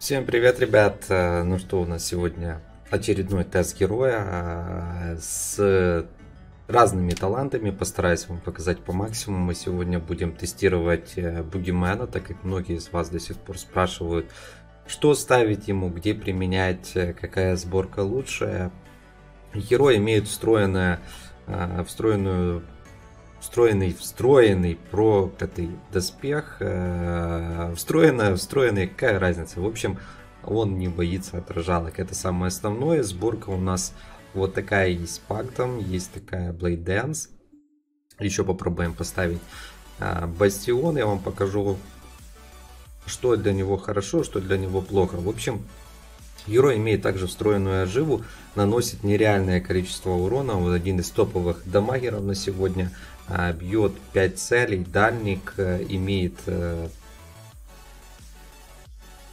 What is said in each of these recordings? Всем привет, ребят! Ну что, у нас сегодня очередной тест героя с разными талантами. Постараюсь вам показать по максимуму. Мы сегодня будем тестировать Бугимена, так как многие из вас до сих пор спрашивают, что ставить ему, где применять, какая сборка лучшая. Герой имеет встроенный проклятый доспех, встроенный, какая разница, в общем, он не боится отражалок, это самое основное. Сборка у нас вот такая, есть пактом, есть такая Blade Dance, еще попробуем поставить бастион, я вам покажу, что для него хорошо, что для него плохо. В общем, герой имеет также встроенную оживу, наносит нереальное количество урона, вот один из топовых дамагеров на сегодня, бьет 5 целей, дальник, имеет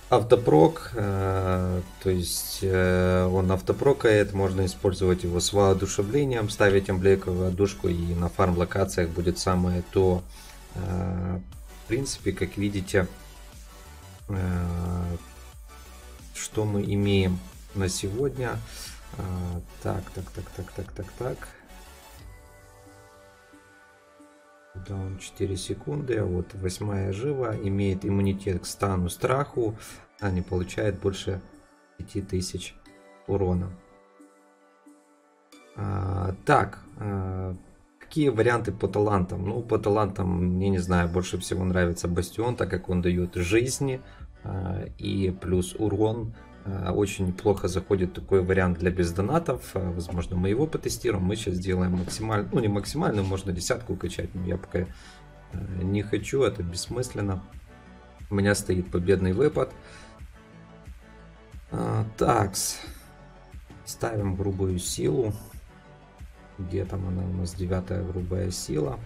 автопрок, то есть он автопрокает, можно использовать его с воодушевлением, ставить амблейковую душку, и на фарм локациях будет самое то. В принципе, как видите, что мы имеем на сегодня. Так. Даун 4 секунды. Вот 8 жива. Имеет иммунитет к стану страху. Она не получает больше 5000 урона. Какие варианты по талантам? Ну, по талантам, я не знаю, больше всего нравится бастион, так как он дает жизни и плюс урон. Очень неплохо заходит такой вариант для бездонатов. Возможно, мы его потестируем. Мы сейчас делаем максимально, ну не максимально, можно десятку качать, но я пока не хочу, это бессмысленно. У меня стоит победный выпад. Такс, ставим грубую силу. Где там она у нас? 9-я грубая сила.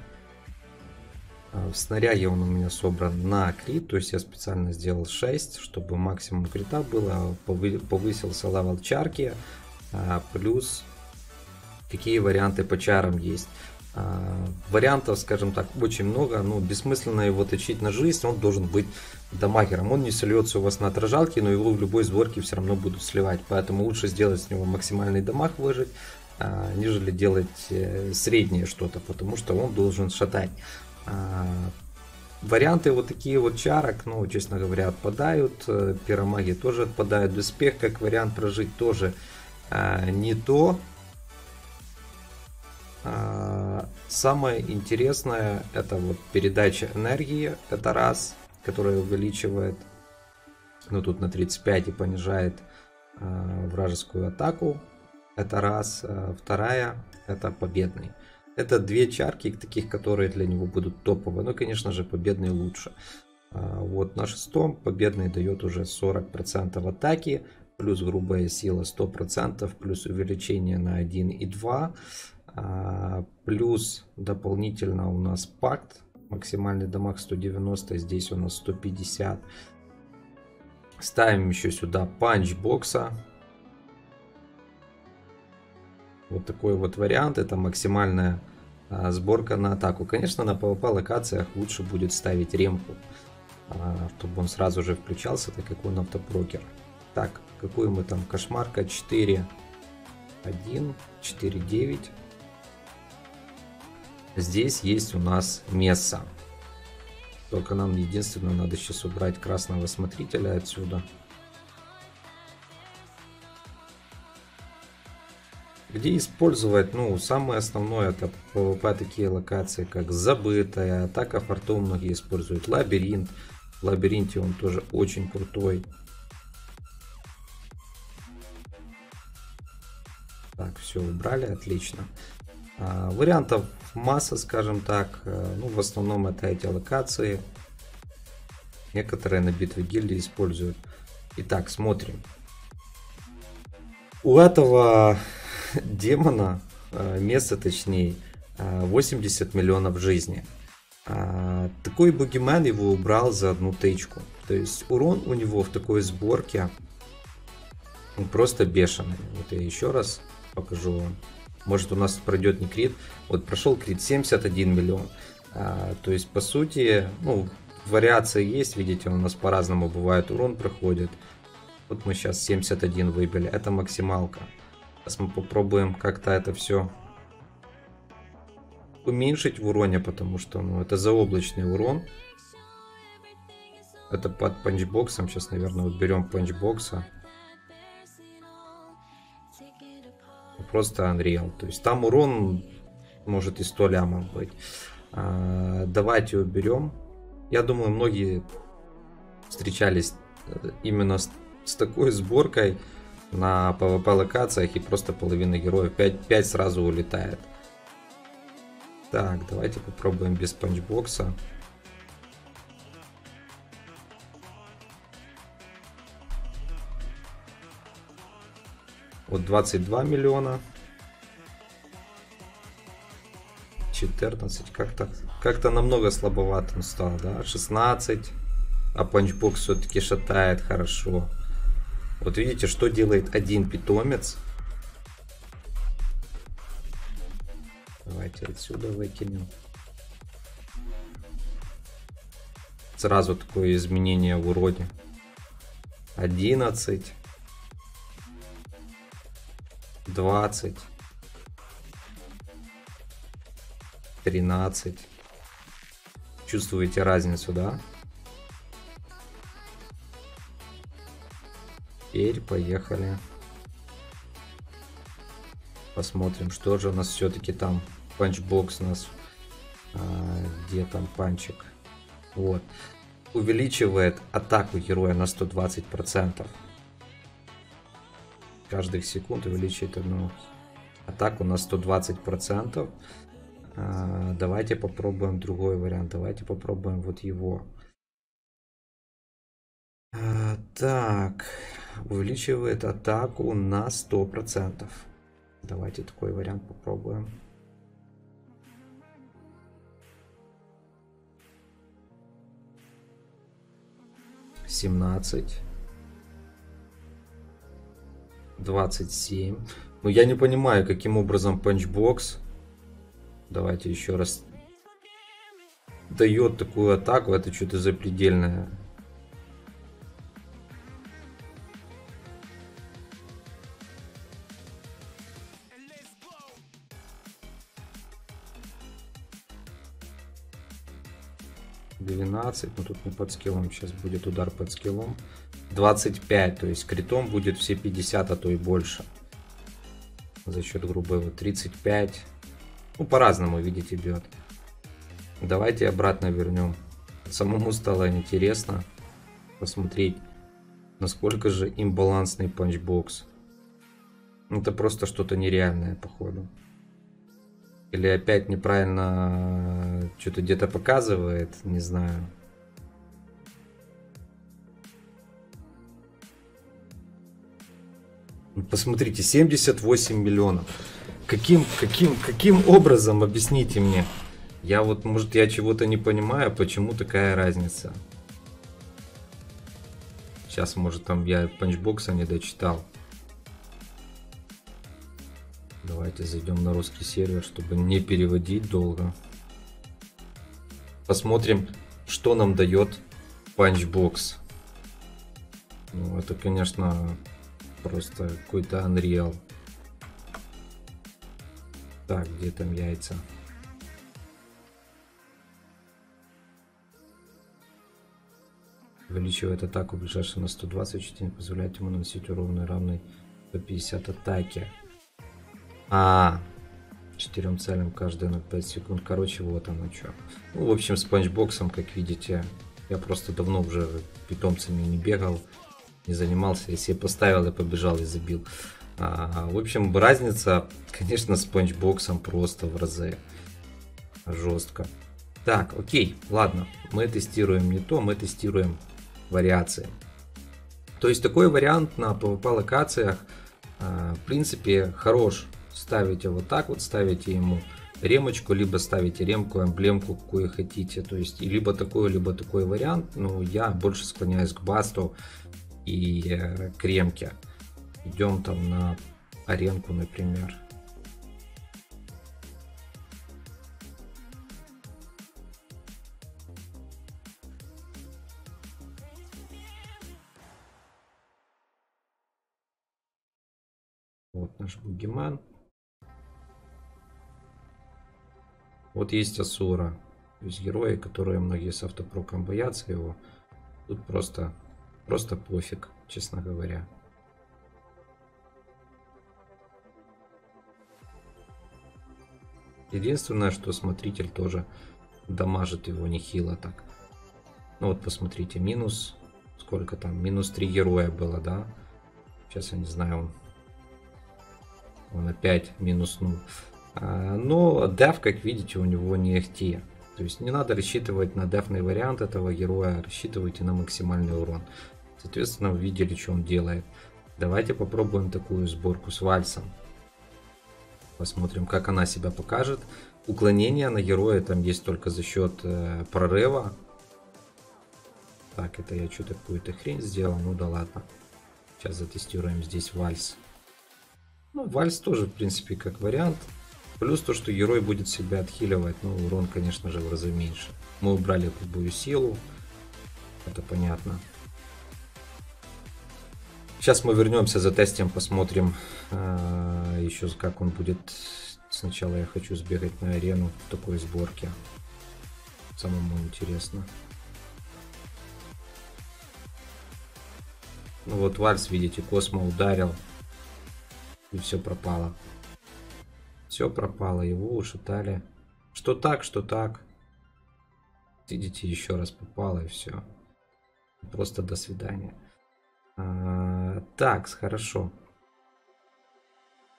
В снаряге он у меня собран на крит, то есть я специально сделал 6, чтобы максимум крита было, повысился левел чарки, плюс какие варианты по чарам есть. Вариантов, скажем так, очень много, но бессмысленно его точить на жизнь, он должен быть дамагером. Он не сольется у вас на отражалке, но его в любой сборке все равно будут сливать, поэтому лучше сделать с него максимальный дамаг, выжить, нежели делать среднее что-то, потому что он должен шатать. Варианты вот такие вот чарок, ну, честно говоря, отпадают. Пиромаги тоже отпадают. Доспех как вариант прожить тоже не то. Самое интересное — это вот передача энергии. Это раз, которая увеличивает, ну, тут на 35 и понижает вражескую атаку. Это раз. Вторая — это победный. Это две чарки, таких, которые для него будут топовые. Ну, конечно же, победный лучше. Вот на 6-м победный дает уже 40% атаки, плюс грубая сила 100%, плюс увеличение на 1 и 2, плюс дополнительно у нас пакт, максимальный дамаг 190, здесь у нас 150. Ставим еще сюда панчбокса. Вот такой вот вариант, это максимальная сборка на атаку. Конечно, на PvP локациях лучше будет ставить ремку, чтобы он сразу же включался, так как он автопрокер. Так, какую мы там кошмарка? 4, 1, 4, 9. Здесь есть у нас мясо. Только нам единственное надо сейчас убрать красного смотрителя отсюда. Где использовать, ну, самое основное, это по такие локации, как Забытая, Атака форта, многие используют Лабиринт. В Лабиринте он тоже очень крутой. Так, все убрали, отлично. Вариантов масса, скажем так. Ну, в основном это эти локации. Некоторые на битве гильдии используют. Итак, смотрим. У этого демона, место точнее, 80 миллионов жизни. Такой бугимен его убрал за одну тычку. То есть урон у него в такой сборке просто бешеный. Вот я еще раз покажу вам. Может, у нас пройдет не крит. Вот прошел крит 71 миллион. То есть по сути, ну, вариации есть. Видите, у нас по-разному бывает урон проходит. Вот мы сейчас 71 выбили. Это максималка. Сейчас мы попробуем как-то это все уменьшить в уроне, потому что ну, это заоблачный урон. Это под панчбоксом. Сейчас, наверное, вот берем панчбокса. Просто Unreal. То есть там урон может и 100 лямов быть. Давайте уберем. Я думаю, многие встречались именно с такой сборкой на PvP локациях, и просто половина героев 5 сразу улетает. Так, давайте попробуем без панчбокса. Вот 22 миллиона. 14. Как-то намного слабоват он стал, да? 16. А панчбокс все-таки шатает хорошо. Вот видите, что делает один питомец. Давайте отсюда выкинем. Сразу такое изменение в уроне. 11. 20, 13. Чувствуете разницу, да? Теперь поехали. Посмотрим, что же у нас все-таки там. Панчбокс у нас. Где там панчик? Вот. Увеличивает атаку героя на 120%. Каждых секунд увеличить одну атаку на 120%. Давайте попробуем другой вариант. Давайте попробуем вот его. Так, увеличивает атаку на 100%. Давайте такой вариант попробуем. . 17. 27. Ну, я не понимаю, каким образом панчбокс. Давайте еще раз. Дает такую атаку. Это что-то запредельное. . 12. Ну, тут не под скиллом. Сейчас будет удар под скиллом. 25, то есть критом будет все 50, а то и больше. За счет грубого 35. Ну, по-разному, видите, бьет. Давайте обратно вернем. Самому стало интересно посмотреть, насколько же имбалансный панчбокс. Это просто что-то нереальное, походу. Или опять неправильно что-то где-то показывает, не знаю. Посмотрите, 78 миллионов. Каким образом, объясните мне? Я вот, может, я чего-то не понимаю, почему такая разница? Сейчас, может, там я панчбокса не дочитал. Давайте зайдем на русский сервер, чтобы не переводить долго. Посмотрим, что нам дает панчбокс. Ну, это, конечно... Просто какой-то Unreal. Так, где там яйца? Увеличивает атаку ближайшего на 124, позволяет ему наносить урон равный 150 атаки. 4 целям каждые на 5 секунд. Короче, вот оно что. Ну, в общем, с панчбоксом, как видите, я просто давно уже питомцами не бегал. Не занимался, если я поставил, я побежал и забил. В общем, разница, конечно, с панчбоксом просто в разы жестко. Так, окей, ладно, мы тестируем не то, мы тестируем вариации. То есть такой вариант на PvP локациях, в принципе, хорош. Ставите вот так вот, ставите ему ремочку, либо ставите ремку, эмблемку, какую хотите. То есть, либо такой вариант, но я больше склоняюсь к басту и кремки. Идем там на аренку, например. Вот наш Бугиман. Вот есть Асура. То есть герои, которые многие с автопроком боятся его. Тут просто пофиг, честно говоря. Единственное, что смотритель тоже дамажит его нехило так. Ну вот посмотрите, минус... Сколько там? Минус 3 героя было, да? Сейчас я не знаю. Он опять минуснул. Но деф, как видите, у него не ахти. То есть не надо рассчитывать на дефный вариант этого героя. Рассчитывайте на максимальный урон. Соответственно, вы видели, что он делает. Давайте попробуем такую сборку с вальсом. Посмотрим, как она себя покажет. Уклонение на героя там есть только за счет прорыва. Так, это я что-то какую-то хрень сделал. Ну да ладно. Сейчас затестируем здесь вальс. Ну, вальс тоже, в принципе, как вариант. Плюс то, что герой будет себя отхиливать. Ну, урон, конечно же, в разы меньше. Мы убрали любую силу. Это понятно. Сейчас мы вернемся, затестим, посмотрим еще как он будет. Сначала я хочу сбегать на арену в такой сборке. Самому интересно. Ну вот вальс, видите, Космо ударил. И все пропало. Все пропало, его ушатали. Что так, что так. Видите, еще раз попало и все. Просто до свидания. Так, хорошо.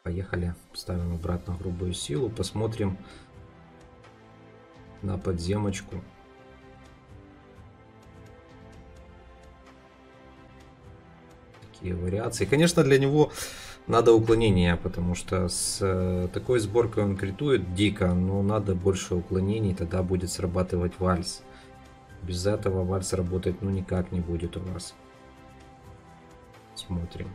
Поехали. Ставим обратно грубую силу. Посмотрим на подземочку. Такие вариации. Конечно, для него надо уклонение, потому что с такой сборкой он критует дико, но надо больше уклонений, тогда будет срабатывать вальс. Без этого вальс работать ну никак не будет у вас. Смотрим.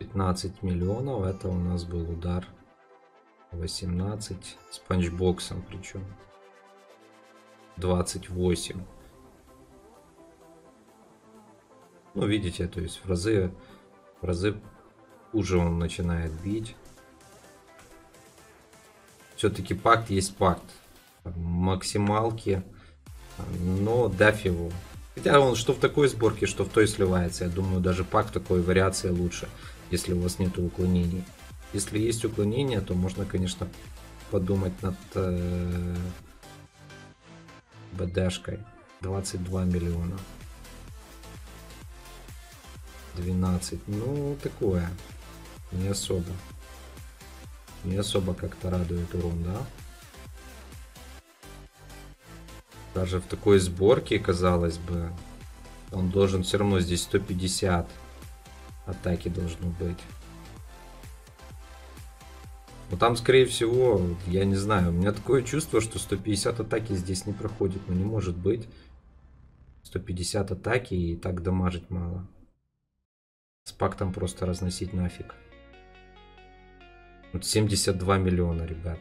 $15 миллионов, это у нас был удар. 18 с панчбоксом, причем 28. Ну видите, то есть в разы хуже он начинает бить. Все-таки пакт есть пакт. Максималки. Но дафь его. Хотя он что в такой сборке, что в той сливается. Я думаю, даже пакт такой вариации лучше, если у вас нет уклонений. Если есть уклонение, то можно, конечно, подумать над БДшкой. 22 миллиона. 12. Ну, такое. Не особо. Не особо как-то радует урон, да? Даже в такой сборке, казалось бы, он должен все равно здесь 150 атаки должно быть. Но там, скорее всего, я не знаю, у меня такое чувство, что 150 атаки здесь не проходит. Но не может быть. 150 атаки и так дамажить мало. С пактом просто разносить нафиг. Вот 72 миллиона, ребят.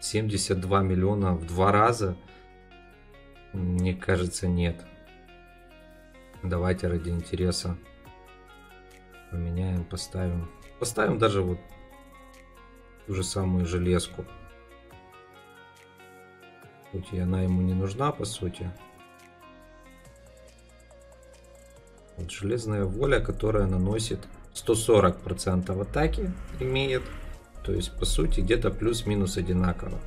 72 миллиона в 2 раза. Мне кажется, нет. Давайте ради интереса поменяем, поставим. Поставим даже вот ту же самую железку. Хоть и она ему не нужна, по сути. Вот железная воля, которая наносит 140% атаки, имеет. То есть, по сути, где-то плюс-минус одинаково.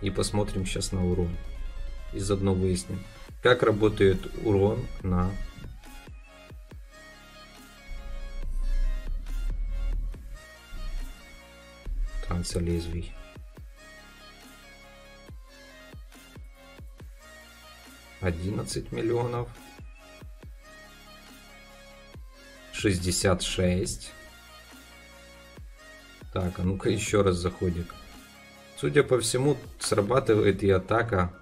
И посмотрим сейчас на урон. И заодно выясним, как работает урон на... Солезви. $11 миллионов. 66. Так, а ну-ка еще раз заходик. Судя по всему, срабатывает и атака,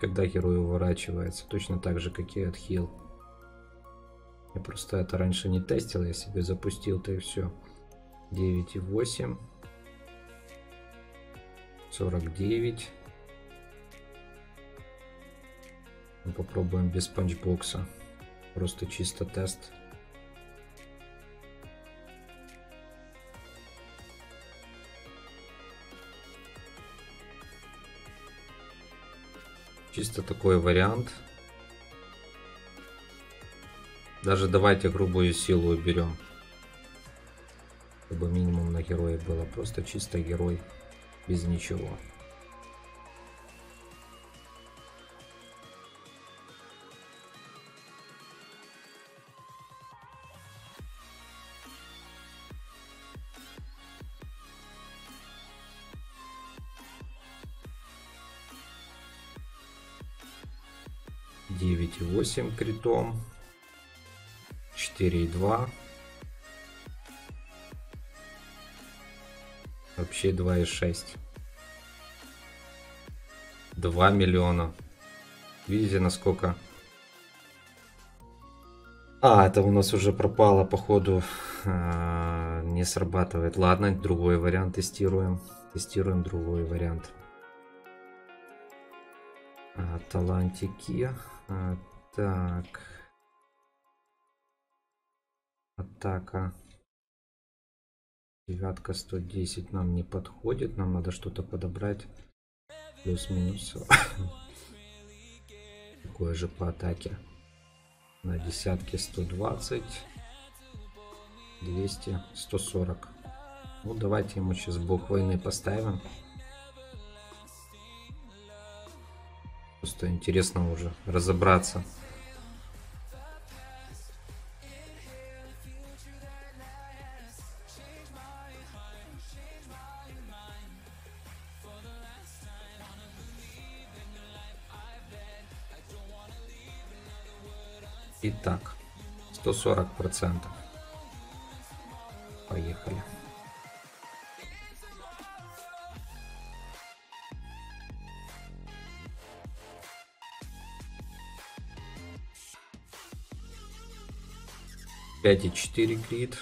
когда герой уворачивается. Точно так же, как и отхил. Я просто это раньше не тестил, я себе запустил-то и все. 9,8. 49. Попробуем без панчбокса. Просто чисто тест. Чисто такой вариант. Даже давайте грубую силу уберем. Чтобы минимум на героя было. Просто чисто герой. Без ничего. И 8 критом, 4,2, вообще 2,6, 2 миллиона. Видите, насколько... А, это у нас уже пропало, походу, не срабатывает. Ладно, другой вариант тестируем. Тестируем другой вариант. Талантики. Так. Атака. Девятка 110 нам не подходит. Нам надо что-то подобрать. Плюс-минус. Такое же по атаке. На десятке 120. 200. 140. Ну, давайте ему сейчас бог войны поставим. Просто интересно уже разобраться. Итак, 140%. Поехали. Пять и 4 крит,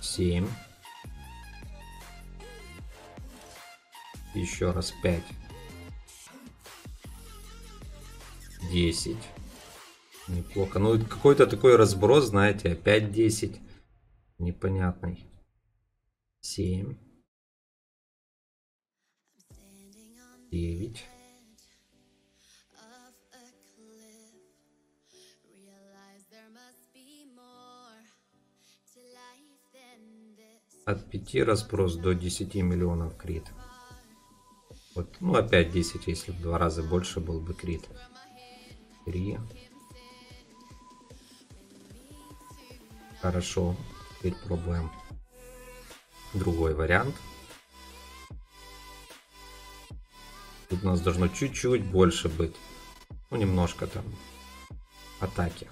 7, еще раз 5, 10, неплохо, ну какой-то такой разброс, знаете, опять 10, непонятный, 7, 9. 5 разброс до 10 миллионов крит. Вот, ну опять 10, если в 2 раза больше был бы крит. 3. Хорошо. Теперь пробуем другой вариант. Тут у нас должно чуть-чуть больше быть. Ну немножко там атаки.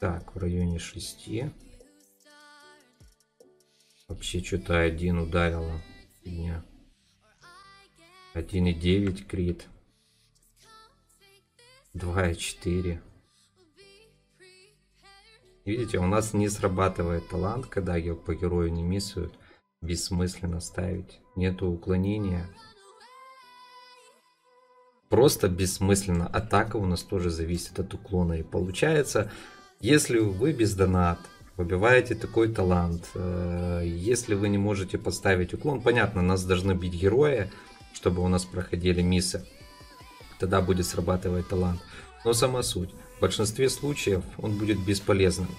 Так, в районе 6. Вообще что-то 1 ударило меня. 1,9 крит. 2,4. Видите, у нас не срабатывает талант, когда ее по герою не миссуют. Бессмысленно ставить. Нету уклонения. Просто бессмысленно. Атака у нас тоже зависит от уклона. И получается... Если вы без донат выбиваете такой талант, если вы не можете поставить уклон, понятно, нас должны бить герои, чтобы у нас проходили миссы, тогда будет срабатывать талант. Но сама суть, в большинстве случаев он будет бесполезным.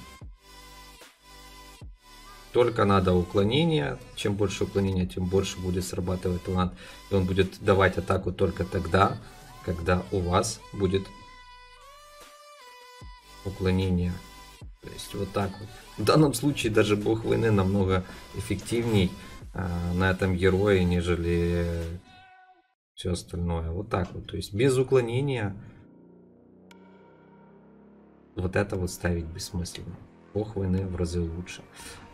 Только надо уклонение, чем больше уклонения, тем больше будет срабатывать талант. И он будет давать атаку только тогда, когда у вас будет уклонение. То есть вот так вот. В данном случае даже бог войны намного эффективней на этом герое, нежели все остальное. Вот так вот. То есть без уклонения Вот это вот ставить бессмысленно. Похвойные в разы лучше.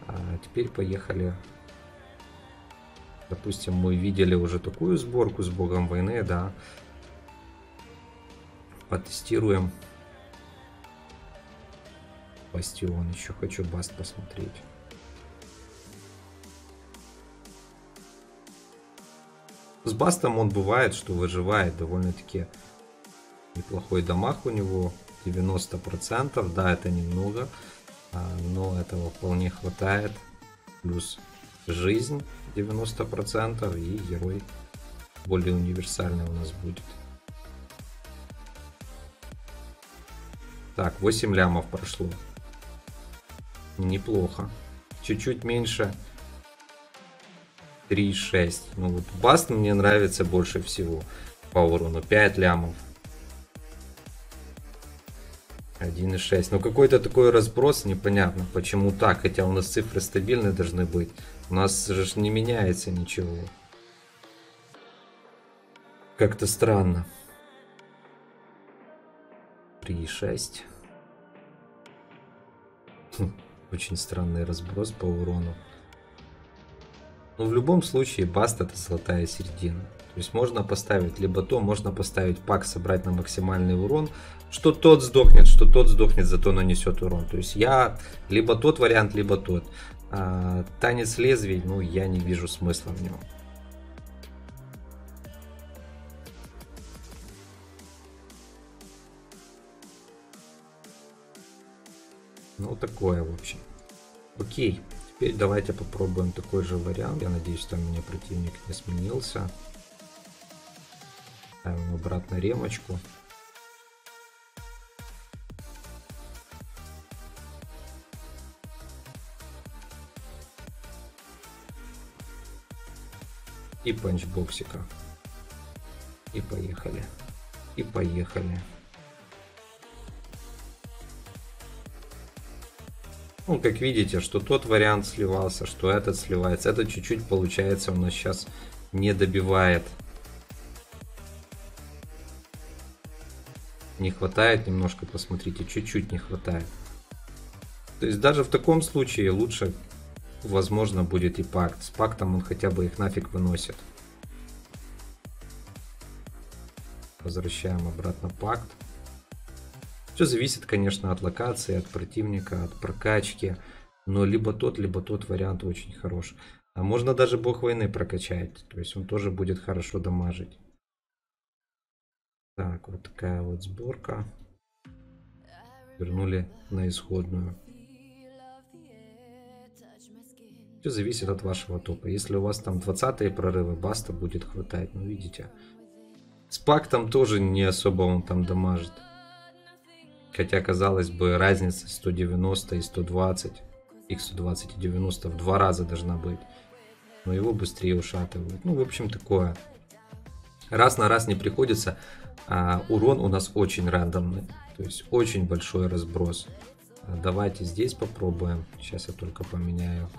А теперь поехали. Допустим, мы видели уже такую сборку с богом войны, да. Потестируем. Бастион. Еще хочу баст посмотреть. С бастом он бывает, что выживает довольно-таки неплохой дамаг у него. 90%. Да, это немного. Но этого вполне хватает. Плюс жизнь 90%. И герой более универсальный у нас будет. Так, 8 лямов прошло. Неплохо. Чуть-чуть меньше. 3,6. Ну вот баст мне нравится больше всего по урону. 5 лямов. 1,6. Ну какой-то такой разброс, непонятно почему так. Хотя у нас цифры стабильные должны быть. У нас же не меняется ничего. Как-то странно. 3,6. Очень странный разброс по урону. Но в любом случае баст — это золотая середина. То есть можно поставить либо то, можно поставить пак, собрать на максимальный урон. Что тот сдохнет, зато нанесет урон. То есть я либо тот вариант, либо тот. Танец лезвий, ну я не вижу смысла в нем. Ну такое в общем. Окей. Теперь давайте попробуем такой же вариант. Я надеюсь, что у меня противник не сменился. Ставим обратно ремочку. И панчбоксика. И поехали. И поехали. Ну, как видите, что тот вариант сливался, что этот сливается. Это чуть-чуть, получается, у нас сейчас не добивает. Не хватает немножко, посмотрите, чуть-чуть не хватает. То есть даже в таком случае лучше, возможно, будет и пакт. С пактом он хотя бы их нафиг выносит. Возвращаем обратно пакт. Все зависит, конечно, от локации, от противника, от прокачки. Но либо тот вариант очень хорош. А можно даже бог войны прокачать. То есть он тоже будет хорошо дамажить. Так, вот такая вот сборка. Вернули на исходную. Все зависит от вашего топа. Если у вас там 20-е прорывы, баста будет хватать. Ну, видите. С пактом тоже не особо он там дамажит. Хотя, казалось бы, разница 190 и 120. Их 120 и 90 в 2 раза должна быть. Но его быстрее ушатывают. Ну, в общем, такое. Раз на раз не приходится. А урон у нас очень рандомный. То есть, очень большой разброс. Давайте здесь попробуем. Сейчас я только поменяю.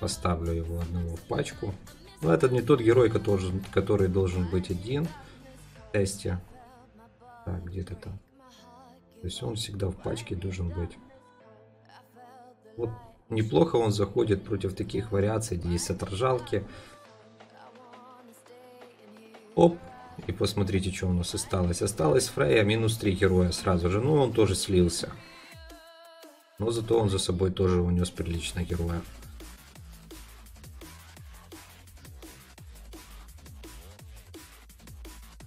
Поставлю его одного в пачку. Но это не тот герой, который должен быть один. Тесте. Так, где-то там. То есть он всегда в пачке должен быть. Вот неплохо он заходит против таких вариаций, где есть отражалки. Оп. И посмотрите, что у нас осталось. Осталось Фрея минус 3 героя сразу же. Ну, он тоже слился. Но зато он за собой тоже унес прилично героя.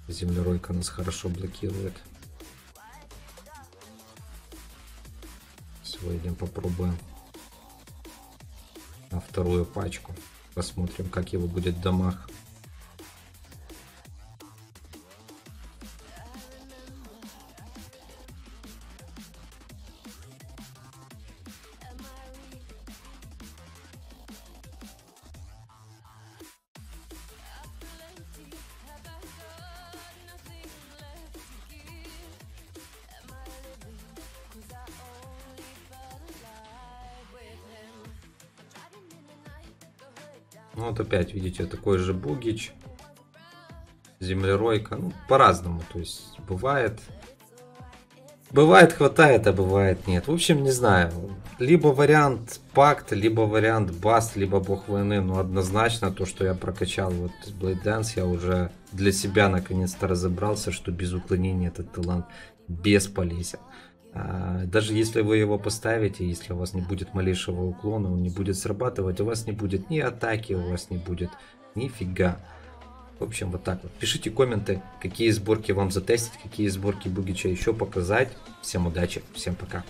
Землеройка нас хорошо блокирует. Сегодня попробуем на вторую пачку. Посмотрим, как его будет дамаг. Вот опять, видите, такой же бугич. землеройка. Ну, по-разному. То есть бывает. Бывает хватает, а бывает нет. В общем, не знаю. Либо вариант пакт, либо вариант баст, либо бог войны. Но однозначно то, что я прокачал вот Blade Dance, я уже для себя наконец-то разобрался, что без уклонения этот талант бесполезен. Даже если вы его поставите, если у вас не будет малейшего уклона, он не будет срабатывать, у вас не будет ни атаки, у вас не будет нифига. В общем, вот так вот. Пишите комменты, какие сборки вам затестить, какие сборки Бугича еще показать. Всем удачи, всем пока.